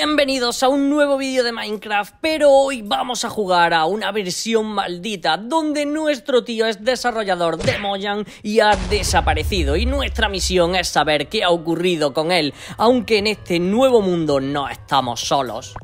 Bienvenidos a un nuevo vídeo de Minecraft, pero hoy vamos a jugar a una versión maldita donde nuestro tío es desarrollador de Mojang y ha desaparecido, y nuestra misión es saber qué ha ocurrido con él, aunque en este nuevo mundo no estamos solos.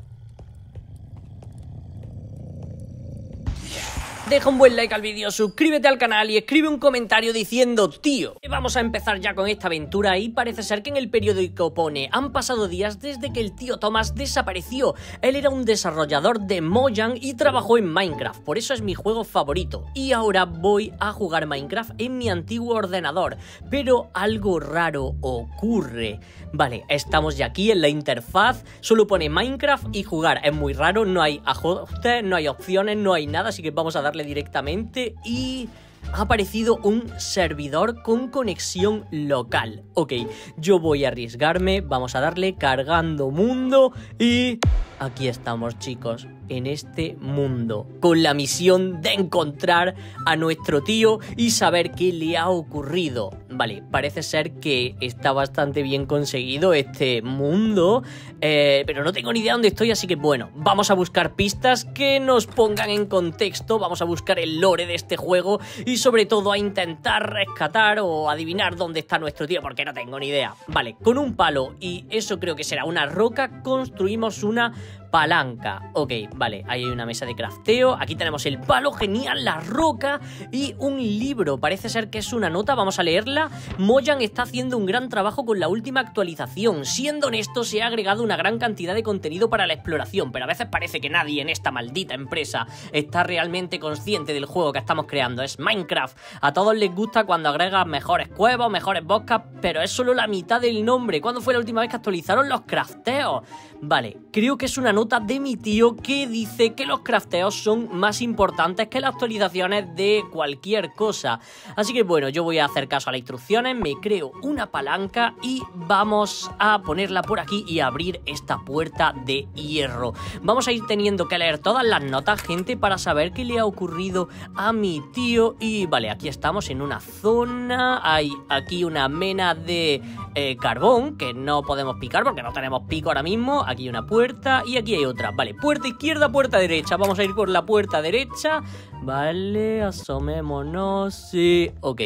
Deja un buen like al vídeo, suscríbete al canal y escribe un comentario diciendo tío. Vamos a empezar ya con esta aventura y parece ser que en el periódico pone: han pasado días desde que el tío Thomas desapareció. Él era un desarrollador de Mojang y trabajó en Minecraft, por eso es mi juego favorito. Y ahora voy a jugar Minecraft en mi antiguo ordenador, pero algo raro ocurre. Vale, estamos ya aquí en la interfaz, solo pone Minecraft y jugar. Es muy raro, no hay ajustes, no hay opciones, no hay nada, así que vamos a dar directamente y ha aparecido un servidor con conexión local. Ok, yo voy a arriesgarme, vamos a darle cargando mundo y aquí estamos, chicos, en este mundo, con la misión de encontrar a nuestro tío y saber qué le ha ocurrido. Vale, parece ser que está bastante bien conseguido este mundo, pero no tengo ni idea dónde estoy, así que bueno, vamos a buscar pistas que nos pongan en contexto, vamos a buscar el lore de este juego y sobre todo a intentar rescatar o adivinar dónde está nuestro tío, porque no tengo ni idea. Vale, con un palo y eso creo que será una roca, construimos una palanca. Ok, vale, ahí hay una mesa de crafteo, aquí tenemos el palo, genial, la roca y un libro, parece ser que es una nota, vamos a leerla. Mojang está haciendo un gran trabajo con la última actualización, siendo honesto se ha agregado una gran cantidad de contenido para la exploración, pero a veces parece que nadie en esta maldita empresa está realmente consciente del juego que estamos creando, es Minecraft. A todos les gusta cuando agregas mejores cuevas, mejores bosques, pero es solo la mitad del nombre. ¿Cuándo fue la última vez que actualizaron los crafteos? Vale, creo que es una nota de mi tío que dice que los crafteos son más importantes que las actualizaciones de cualquier cosa. Así que bueno, yo voy a hacer caso a las instrucciones, me creo una palanca y vamos a ponerla por aquí y abrir esta puerta de hierro. Vamos a ir teniendo que leer todas las notas, gente, para saber qué le ha ocurrido a mi tío. Y vale, aquí estamos en una zona, hay aquí una mena de carbón que no podemos picar porque no tenemos pico ahora mismo. Aquí una puerta y aquí hay otra. Vale, puerta izquierda, puerta derecha. Vamos a ir por la puerta derecha. Vale, asomémonos. Sí, ok,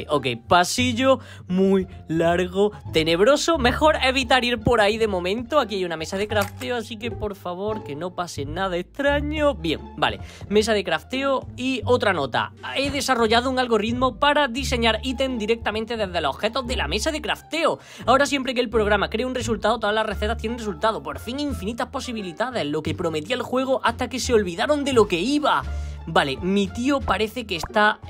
pasillo muy largo, tenebroso. Mejor evitar ir por ahí de momento. Aquí hay una mesa de crafteo, así que por favor que no pase nada extraño. Bien, vale, mesa de crafteo y otra nota. He desarrollado un algoritmo para diseñar ítem directamente desde los objetos de la mesa de crafteo. Ahora siempre que el programa crea un resultado, todas las recetas tienen resultado. Por fin infinitas posibilidades, lo que prometía el juego hasta que se olvidaron de lo que iba. Vale, mi tío parece que está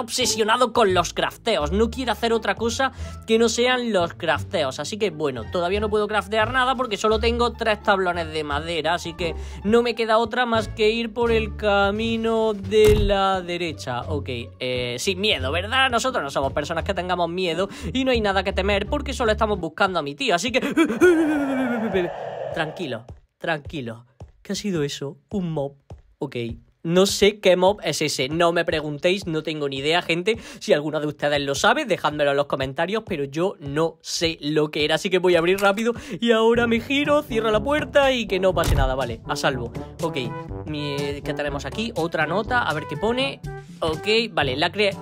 obsesionado con los crafteos. No quiere hacer otra cosa que no sean los crafteos. Así que bueno, todavía no puedo craftear nada porque solo tengo 3 tablones de madera. Así que no me queda otra más que ir por el camino de la derecha. Ok, sin miedo, ¿verdad? Nosotros no somos personas que tengamos miedo y no hay nada que temer porque solo estamos buscando a mi tío. Así que... Tranquilo, tranquilo. ¿Qué ha sido eso? Un mob. Ok, no sé qué mob es ese, no me preguntéis, no tengo ni idea, gente. Si alguno de ustedes lo sabe, dejádmelo en los comentarios, pero yo no sé lo que era, así que voy a abrir rápido y ahora me giro, cierro la puerta y que no pase nada, vale, a salvo. Ok, ¿qué tenemos aquí? Otra nota, a ver qué pone. Ok, vale,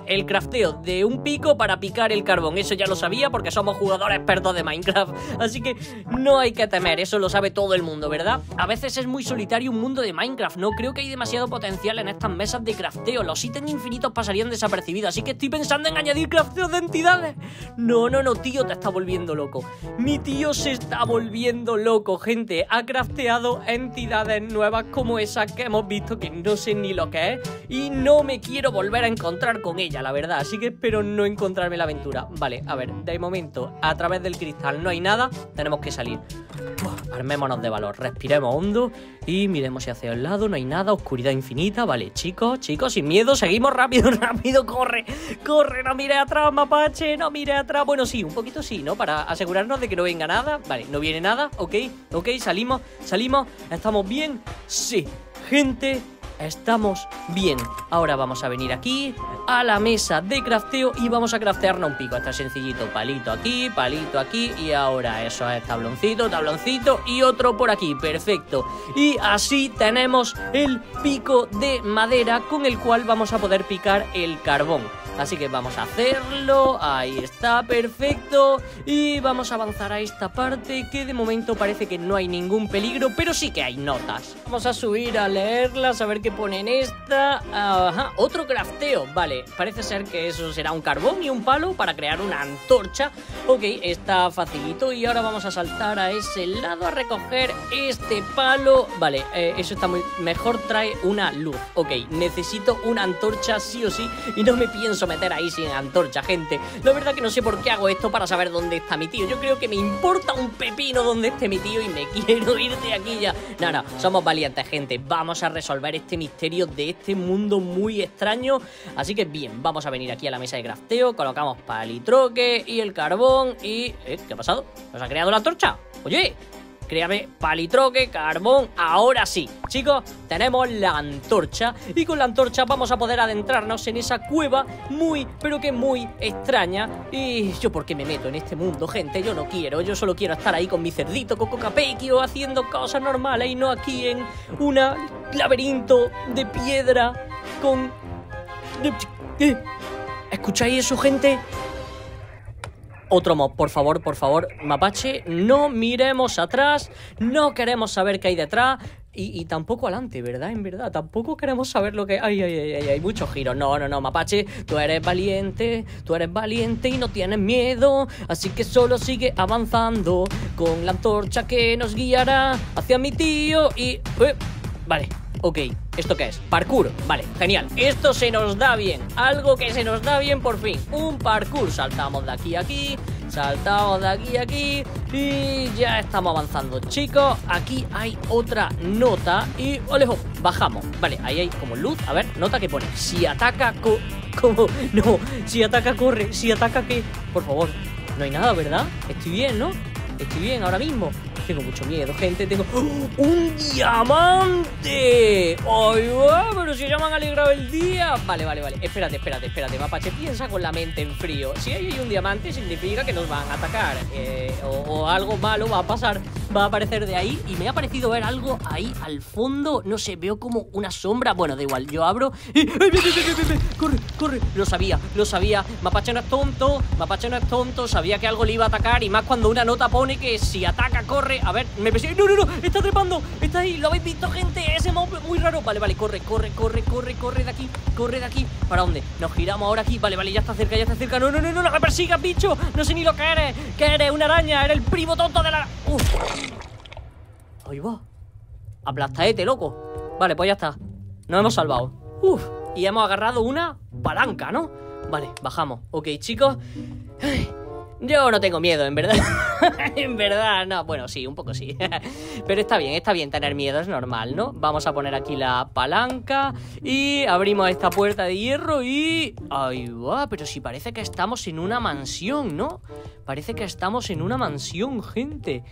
el crafteo de un pico para picar el carbón. Eso ya lo sabía porque somos jugadores expertos de Minecraft. Así que no hay que temer, eso lo sabe todo el mundo, ¿verdad? A veces es muy solitario un mundo de Minecraft. No creo que hay demasiado potencial en estas mesas de crafteo. Los ítems infinitos pasarían desapercibidos. Así que estoy pensando en añadir crafteos de entidades. No, tío, te está volviendo loco. Mi tío se está volviendo loco, gente. Ha crafteado entidades nuevas como esa que hemos visto, que no sé ni lo que es. Y no me quiero volver a encontrar con ella, la verdad. Así que espero no encontrarme la aventura. Vale, a ver, de momento, a través del cristal no hay nada, tenemos que salir. Uf, armémonos de valor, respiremos hondo y miremos hacia el lado, no hay nada, oscuridad infinita. Vale, chicos, sin miedo, seguimos rápido, corre, no mire atrás, mapache, no mire atrás. Bueno, sí, un poquito sí, ¿no? Para asegurarnos de que no venga nada. Vale, no viene nada, ok, salimos, ¿estamos bien? Sí, gente, estamos bien. Ahora vamos a venir aquí a la mesa de crafteo y vamos a craftearnos un pico. Está sencillito, palito aquí y ahora eso es tabloncito, tabloncito y otro por aquí, perfecto. Y así tenemos el pico de madera con el cual vamos a poder picar el carbón. Así que vamos a hacerlo, ahí está, perfecto. Y vamos a avanzar a esta parte que de momento parece que no hay ningún peligro, pero sí que hay notas. Vamos a subir a leerlas, a ver qué pone en esta. Ajá, otro crafteo, vale, parece ser que eso será un carbón y un palo para crear una antorcha. Ok, está facilito y ahora vamos a saltar a ese lado a recoger este palo. Vale, eso está muy... Mejor trae una luz, ok, necesito una antorcha sí o sí y no me pienso meter ahí sin antorcha, gente. La verdad que no sé por qué hago esto para saber dónde está mi tío. Yo creo que me importa un pepino dónde esté mi tío y me quiero ir de aquí ya. No, no, somos valientes, gente. Vamos a resolver este misterio de este mundo muy extraño. Así que bien, vamos a venir aquí a la mesa de crafteo, colocamos palitroque y el carbón y... ¿qué ha pasado? ¿Nos ha creado la antorcha? Oye... Créame, palitroque, carbón, ahora sí. Chicos, tenemos la antorcha y con la antorcha vamos a poder adentrarnos en esa cueva muy, pero que muy extraña. Y yo por qué me meto en este mundo, gente, yo no quiero. Yo solo quiero estar ahí con mi cerdito, con cocapequio, haciendo cosas normales y no aquí en un laberinto de piedra con... ¿Escucháis eso, gente? Otro mob, por favor, mapache, no miremos atrás, no queremos saber qué hay detrás y tampoco adelante, ¿verdad? En verdad, tampoco queremos saber lo que... Hay muchos giros, no, mapache, tú eres valiente y no tienes miedo, así que solo sigue avanzando con la antorcha que nos guiará hacia mi tío y... Vale, ok. ¿Esto qué es? Parkour, vale, genial. Esto se nos da bien, algo que se nos da bien por fin, un parkour. Saltamos de aquí a aquí, saltamos de aquí a aquí y ya estamos avanzando, chicos. Aquí hay otra nota y olejo, bajamos, vale, ahí hay como luz. A ver, nota que pone, si ataca como, no, si ataca corre, si ataca qué, por favor. No hay nada, ¿verdad? Estoy bien, ¿no? Estoy bien ahora mismo. Tengo mucho miedo, gente, tengo... ¡Oh! ¡Un diamante! ¡Ay, wow! Pero si ya me han alegrado el día. Vale, espérate, mapache, piensa con la mente en frío. Si hay un diamante significa que nos van a atacar, o algo malo va a pasar, va a aparecer de ahí. Y me ha parecido ver algo ahí al fondo, no sé, veo como una sombra. Bueno, da igual, yo abro y... ¡Corre! Lo sabía, mapache no es tonto, sabía que algo le iba a atacar. Y más cuando una nota pone que si ataca, corre. A ver, me persigue. No, está trepando. Está ahí, lo habéis visto, gente. Ese mob muy raro. Vale, corre de aquí. ¿Para dónde? Nos giramos ahora aquí. Vale, ya está cerca, No me persigas, bicho. No sé ni lo que eres. ¿Qué eres? Una araña. Eres el primo tonto de la... Uf. Ahí va. Aplastaete, loco. Vale, pues ya está. Nos hemos salvado. Uf. Y hemos agarrado una palanca, ¿no? Vale, bajamos. Ok, chicos. Ay. Yo no tengo miedo, en verdad. En verdad, no, bueno, sí, un poco sí. Pero está bien tener miedo, es normal, ¿no? Vamos a poner aquí la palanca y abrimos esta puerta de hierro y... ¡Ay, va! Pero sí, parece que estamos en una mansión, ¿no? Parece que estamos en una mansión, gente.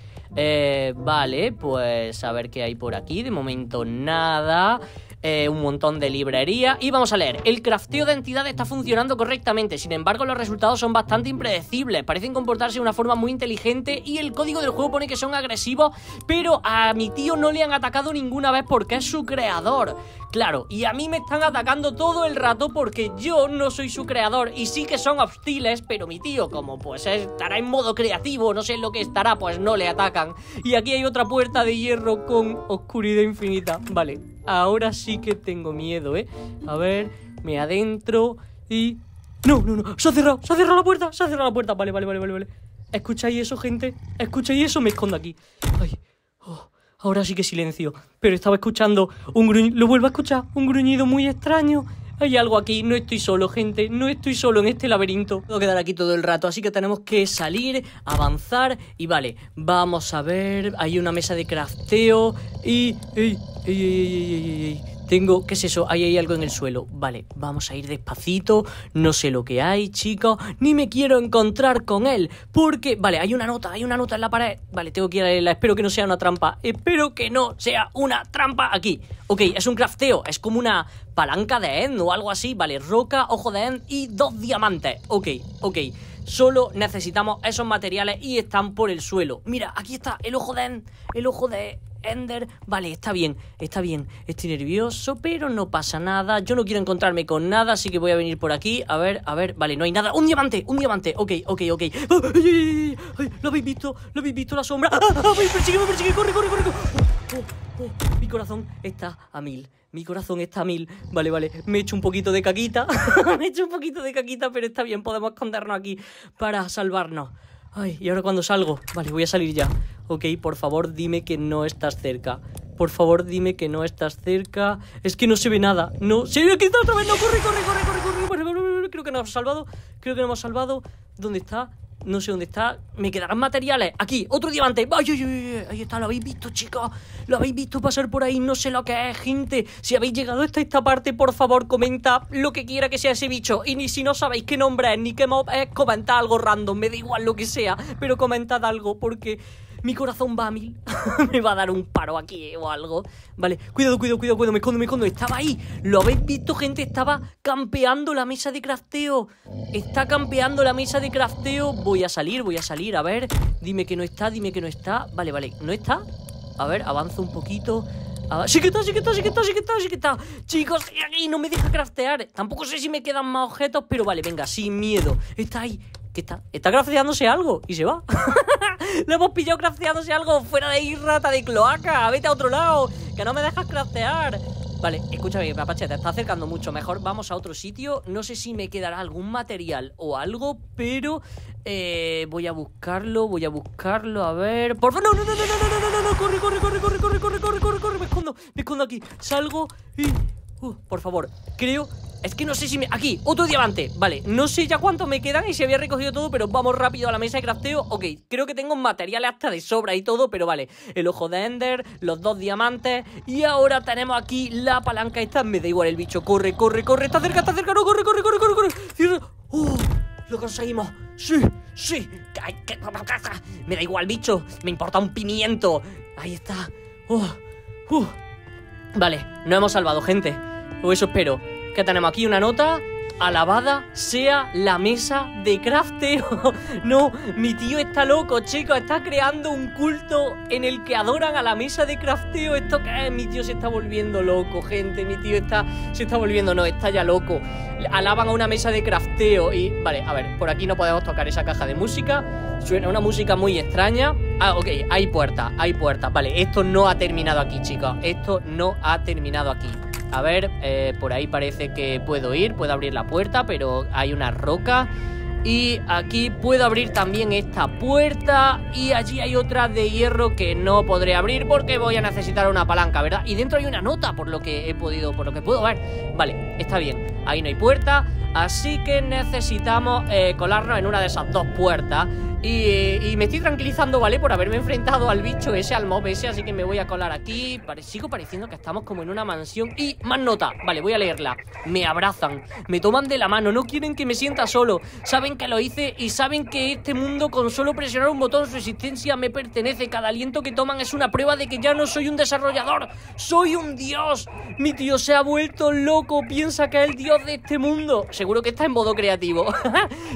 Vale, pues a ver qué hay por aquí. De momento nada. Un montón de librería. Y vamos a leer. El crafteo de entidades está funcionando correctamente. Sin embargo, los resultados son bastante impredecibles. Parecen comportarse de una forma muy inteligente. Y el código del juego pone que son agresivos. Pero a mi tío no le han atacado ninguna vez porque es su creador. Claro, y a mí me están atacando todo el rato porque yo no soy su creador. Y sí que son hostiles, pero mi tío, como pues estará en modo creativo, no sé lo que estará, pues no le atacan. Y aquí hay otra puerta de hierro con oscuridad infinita. Vale, ahora sí que tengo miedo, ¿eh? A ver, me adentro y... No, se ha cerrado la puerta. Vale. ¿Escucháis eso, gente? ¿Escucháis eso? Me escondo aquí. Ay, oh. Ahora sí que silencio, pero estaba escuchando un gruñido, lo vuelvo a escuchar, un gruñido muy extraño. Hay algo aquí, no estoy solo, gente, no estoy solo en este laberinto. Tengo que quedar aquí todo el rato, así que tenemos que salir, avanzar y vale, vamos a ver, hay una mesa de crafteo y... Tengo, ¿qué es eso? Ahí hay algo en el suelo. Vale, vamos a ir despacito. No sé lo que hay, chicos. Ni me quiero encontrar con él. Porque, vale, hay una nota en la pared. Vale, tengo que ir a leerla. Espero que no sea una trampa. Espero que no sea una trampa aquí. Ok, es un crafteo. Es como una palanca de end o algo así. Vale, roca, ojo de end y 2 diamantes. Ok, ok. Solo necesitamos esos materiales y están por el suelo. Mira, aquí está el ojo de end. El ojo de Ender. Vale, está bien, está bien. Estoy nervioso, pero no pasa nada. Yo no quiero encontrarme con nada, así que voy a venir por aquí. A ver, vale, no hay nada. ¡Un diamante! ¡Un diamante! Ok, ok, ok. ¡Ay, ay, ay! ¿Lo habéis visto? ¿Lo habéis visto la sombra? ¡Ah! ¡Me persigue! ¡Corre, corre, corre! Mi corazón está a 1000. Mi corazón está a 1000. Vale, vale. Me he hecho un poquito de caquita. Me he hecho un poquito de caquita, pero está bien. Podemos escondernos aquí para salvarnos. Ay, ¿y ahora cuando salgo? Vale, voy a salir ya. Ok, por favor, dime que no estás cerca. Por favor, dime que no estás cerca. Es que no se ve nada. No, se ve aquí otra vez. No, corre, corre, corre, corre, corre, corre. Creo que nos hemos salvado. Creo que nos hemos salvado. ¿Dónde está? No sé dónde está. Me quedarán materiales. Aquí, otro diamante. Ay, ay, ay, ahí está, lo habéis visto, chicos. Lo habéis visto pasar por ahí. No sé lo que es, gente. Si habéis llegado hasta esta parte, por favor, comenta lo que quiera que sea ese bicho. Y ni si no sabéis qué nombre es, ni qué mob es, comentad algo random. Me da igual lo que sea, pero comentad algo porque mi corazón va a 1000. Me va a dar un paro aquí o algo. Vale, cuidado, cuidado, cuidado, cuidado. Me escondo, me escondo. Estaba ahí. ¿Lo habéis visto, gente? Estaba campeando la mesa de crafteo. Está campeando la mesa de crafteo. Voy a salir, voy a salir. A ver, dime que no está, dime que no está. Vale, vale, ¿no está? A ver, avanzo un poquito. Sí que está, sí que está, sí que está, sí que está, sí que está. Chicos, y no me deja craftear. Tampoco sé si me quedan más objetos, pero vale, venga, sin miedo. Está ahí. ¿Qué está? Está crafteándose algo y se va. Lo hemos pillado crafteándose algo. Fuera de ahí, rata de cloaca. Vete a otro lado, que no me dejas craftear. Vale, escúchame, papache, te está acercando mucho. Mejor vamos a otro sitio. No sé si me quedará algún material o algo, pero voy a buscarlo, voy a buscarlo. A ver, por favor, no, no, no, no, no, no, no, no, no. Corre, corre, corre, corre, corre, corre, corre, corre, corre. Me escondo aquí, salgo y... por favor, creo... Es que no sé si me... Aquí, otro diamante. Vale, no sé ya cuántos me quedan y si había recogido todo, pero vamos rápido a la mesa de crafteo. Ok, creo que tengo materiales hasta de sobra y todo, pero vale. El ojo de Ender, los 2 diamantes. Y ahora tenemos aquí la palanca esta. Me da igual el bicho. Corre, corre, corre. Está cerca, no, corre, corre, corre, corre, corre. Cierra. Lo conseguimos. Sí, sí. Me da igual, bicho. Me importa un pimiento. Ahí está. Vale, nos hemos salvado, gente. O eso espero. Que tenemos aquí una nota. Alabada sea la mesa de crafteo. No, mi tío está loco, chicos. Está creando un culto en el que adoran a la mesa de crafteo. ¿Esto qué es? Mi tío se está volviendo loco, gente. Mi tío se está volviendo, no, está ya loco. Alaban a una mesa de crafteo y... Vale, a ver, por aquí no podemos tocar esa caja de música. Suena una música muy extraña. Ah, ok, hay puertas, hay puertas. Vale, esto no ha terminado aquí, chicos. Esto no ha terminado aquí. A ver, por ahí parece que puedo ir. Puedo abrir la puerta, pero hay una roca. Y aquí puedo abrir también esta puerta. Y allí hay otra de hierro que no podré abrir porque voy a necesitar una palanca, ¿verdad? Y dentro hay una nota, por lo que he podido, por lo que puedo ver. Vale, está bien. Ahí no hay puerta. Así que necesitamos colarnos en una de esas 2 puertas. Y me estoy tranquilizando, ¿vale? Por haberme enfrentado al bicho ese, al mob ese. Así que me voy a colar aquí. Sigo pareciendo que estamos como en una mansión. Y más nota, vale, voy a leerla. Me abrazan, me toman de la mano. No quieren que me sienta solo. Saben que lo hice y saben que este mundo, con solo presionar un botón, su existencia me pertenece. Cada aliento que toman es una prueba de que ya no soy un desarrollador, soy un dios. Mi tío se ha vuelto loco. Piensa que es el dios de este mundo. Seguro que está en modo creativo.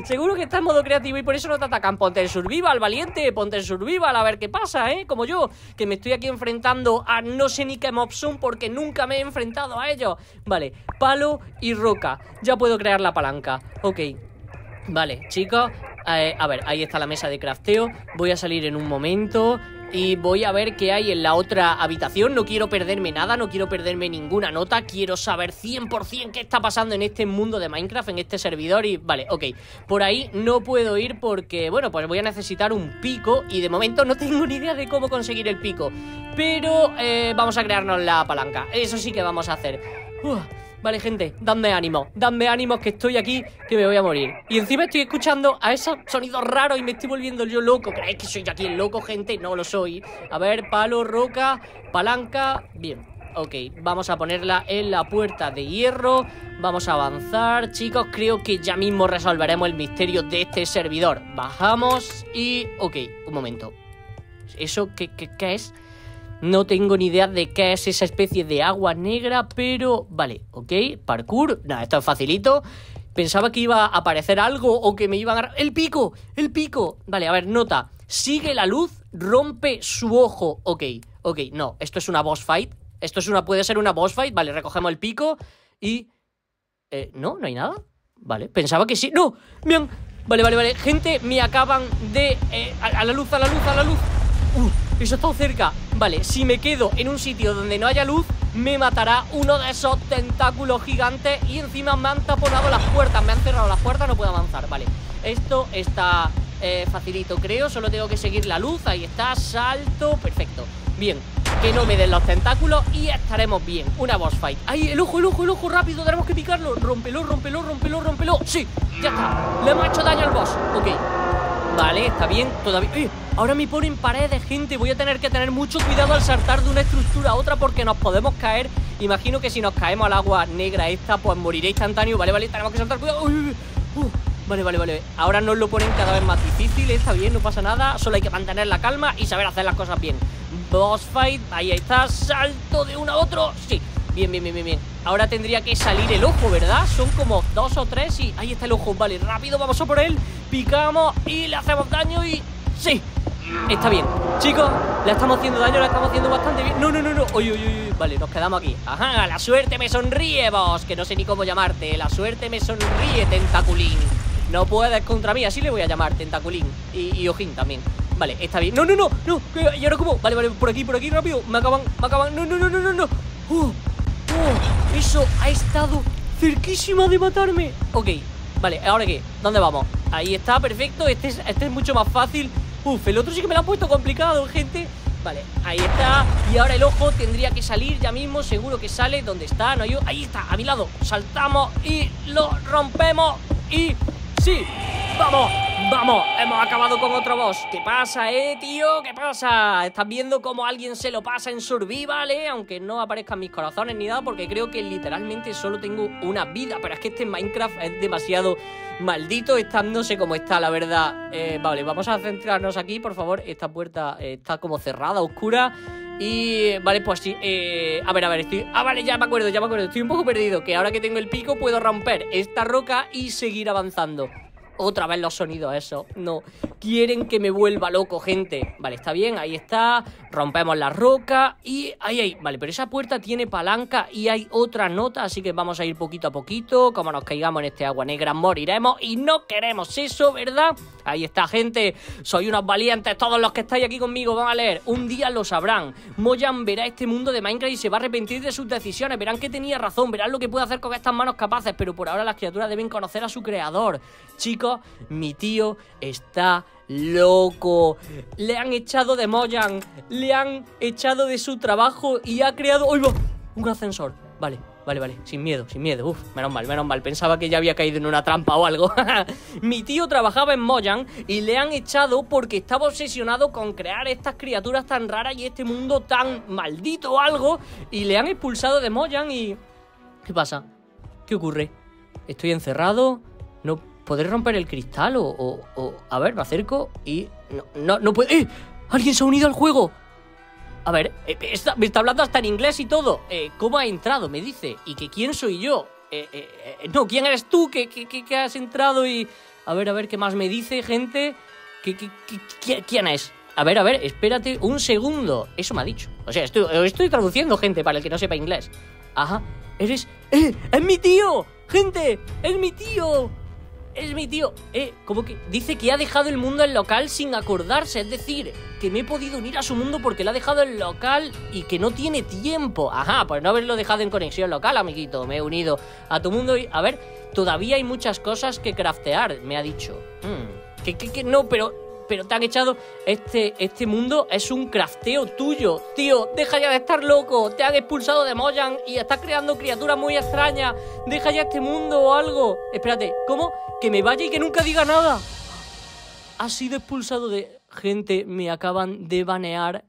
Seguro que está en modo creativo y por eso no te atacan. Ponte el survival, valiente, ponte el survival, a ver qué pasa, ¿eh? Como yo, que me estoy aquí enfrentando a no sé ni qué mobson porque nunca me he enfrentado a ellos. Vale, palo y roca. Ya puedo crear la palanca, ok. Vale, chicos, a ver, ahí está la mesa de crafteo. Voy a salir en un momento y voy a ver qué hay en la otra habitación. No quiero perderme nada, no quiero perderme ninguna nota. Quiero saber 100% qué está pasando en este mundo de Minecraft, en este servidor. Y vale, ok, por ahí no puedo ir porque, bueno, pues voy a necesitar un pico. Y de momento no tengo ni idea de cómo conseguir el pico. Pero vamos a crearnos la palanca. Eso sí que vamos a hacer. Vale, gente, dadme ánimos que estoy aquí, que me voy a morir. Y encima estoy escuchando a esos sonidos raros y me estoy volviendo yo loco. ¿Creéis que soy yo aquí el loco, gente? No lo soy. A ver, palo, roca, palanca, bien. Ok, vamos a ponerla en la puerta de hierro. Vamos a avanzar, chicos. Creo que ya mismo resolveremos el misterio de este servidor. Bajamos y... Ok, un momento. ¿Eso qué es? No tengo ni idea de qué es esa especie de agua negra, pero... Vale, ok, parkour. Nada, esto es facilito. Pensaba que iba a aparecer algo o que me iba a agarrar... ¡El pico! ¡El pico! Vale, a ver, nota. Sigue la luz, rompe su ojo. Ok, ok, no, esto es una boss fight. Esto es una, puede ser una boss fight. Vale, recogemos el pico y... no, no hay nada. Vale, pensaba que sí. ¡No! Me han... Vale, vale, vale. Gente, me acaban de... a la luz, a la luz, a la luz. Eso ha estado cerca. Vale, si me quedo en un sitio donde no haya luz, me matará uno de esos tentáculos gigantes. Y encima me han taponado las puertas. Me han cerrado las puertas, no puedo avanzar. Vale, esto está facilito, creo. Solo tengo que seguir la luz. Ahí está, salto, perfecto. Bien, que no me den los tentáculos y estaremos bien. Una boss fight. ¡Ay, el ojo, el ojo, el ojo! ¡Rápido! Tenemos que picarlo. Rómpelo, rómpelo, rómpelo, rómpelo. ¡Sí! ¡Ya está! Le hemos hecho daño al boss. Ok. Vale, está bien. Todavía... ahora me ponen paredes, gente. Voy a tener que tener mucho cuidado al saltar de una estructura a otra porque nos podemos caer. Imagino que si nos caemos al agua negra esta, pues moriré instantáneo. Vale, vale, tenemos que saltar. Cuidado. Vale, vale, vale. Ahora nos lo ponen cada vez más difícil. Está bien, no pasa nada. Solo hay que mantener la calma y saber hacer las cosas bien. Boss fight, ahí está, salto de uno a otro. Sí, bien, bien, bien, bien. Ahora tendría que salir el ojo, ¿verdad? Son como dos o tres y ahí está el ojo. Vale, rápido, vamos a por él. Picamos y le hacemos daño y... Sí, está bien. Chicos, le estamos haciendo daño, le estamos haciendo bastante bien. No, no, no, no, uy, uy, uy. Vale, nos quedamos aquí. Ajá, la suerte me sonríe, boss. Que no sé ni cómo llamarte. La suerte me sonríe, tentaculín. No puedes contra mí, así le voy a llamar, tentaculín. Y ojín también. Vale, está bien. No, no, no, no. ¿Y ahora cómo? Vale, vale, por aquí, rápido. Me acaban. No, no, no, no, no, no. Eso ha estado cerquísima de matarme. Ok, vale, ¿ahora qué? ¿Dónde vamos? Ahí está, perfecto. Este es mucho más fácil. El otro sí que me lo han puesto complicado, gente. Vale, ahí está. Y ahora el ojo tendría que salir ya mismo. Seguro que sale. ¿Dónde está? No hay... Ahí está, a mi lado. Saltamos y lo rompemos. Y... ¡Sí! ¡Vamos! ¡Vamos! Hemos acabado con otro boss. ¿Qué pasa, tío? ¿Qué pasa? Estás viendo cómo alguien se lo pasa en survival, aunque no aparezcan mis corazones ni nada, porque creo que literalmente solo tengo una vida. Pero es que este Minecraft es demasiado maldito, no sé cómo está, la verdad. Vale, vamos a centrarnos aquí, por favor. Esta puerta está como cerrada, oscura. Y... Vale, pues sí, a ver, estoy... vale, ya me acuerdo, estoy un poco perdido. Que ahora que tengo el pico puedo romper esta roca y seguir avanzando. Otra vez los sonidos esos, no. Quieren que me vuelva loco, gente. Vale, está bien, ahí está. Rompemos la roca y... Ahí, ahí, vale, pero esa puerta tiene palanca y hay otra nota, así que vamos a ir poquito a poquito. Como nos caigamos en este agua negra moriremos y no queremos eso, ¿verdad? Ahí está, gente. Soy unos valientes, todos los que estáis aquí conmigo. Van a leer, un día lo sabrán. Mojang verá este mundo de Minecraft y se va a arrepentir de sus decisiones. Verán que tenía razón, verán lo que puede hacer con estas manos capaces. Pero por ahora las criaturas deben conocer a su creador. Chicos, mi tío está... loco. Le han echado de Mojang, le han echado de su trabajo y ha creado... ¡Uy, va! Un ascensor. Vale, vale, vale. Sin miedo, sin miedo. Menos mal, menos mal. Pensaba que ya había caído en una trampa o algo. Mi tío trabajaba en Mojang y le han echado porque estaba obsesionado con crear estas criaturas tan raras y este mundo tan maldito o algo. Y le han expulsado de Mojang y... ¿Qué pasa? ¿Qué ocurre? Estoy encerrado, no... ¿Podré romper el cristal o...? A ver, me acerco y... No puedo... ¡Alguien se ha unido al juego! A ver, me está hablando hasta en inglés y todo. ¿Cómo ha entrado? Me dice. ¿Y que quién soy yo? No, ¿quién eres tú? ¿Que has entrado y...? A ver, ¿qué más me dice, gente? ¿Quién es? A ver, espérate un segundo. Eso me ha dicho. O sea, estoy traduciendo, gente, para el que no sepa inglés. Ajá, eres... ¡Es mi tío! ¡Gente! ¡Es mi tío! Es mi tío, como que dice que ha dejado el mundo en local sin acordarse. Es decir, que me he podido unir a su mundo porque lo ha dejado en local y que no tiene tiempo. Ajá, pues no haberlo dejado en conexión local, amiguito. Me he unido a tu mundo y... A ver, todavía hay muchas cosas que craftear, me ha dicho. Que no, pero te han echado... Este mundo es un crafteo tuyo. Tío, deja ya de estar loco. Te han expulsado de Mojang y estás creando criaturas muy extrañas. Deja ya este mundo o algo. Espérate, ¿cómo? Que me vaya y que nunca diga nada. Ha sido expulsado de... Gente, me acaban de banear.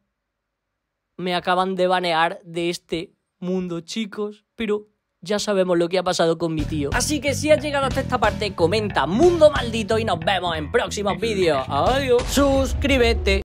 Me acaban de banear de este mundo, chicos, pero ya sabemos lo que ha pasado con mi tío. Así que si has llegado hasta esta parte, comenta mundo maldito y nos vemos en próximos vídeos. Adiós, suscríbete.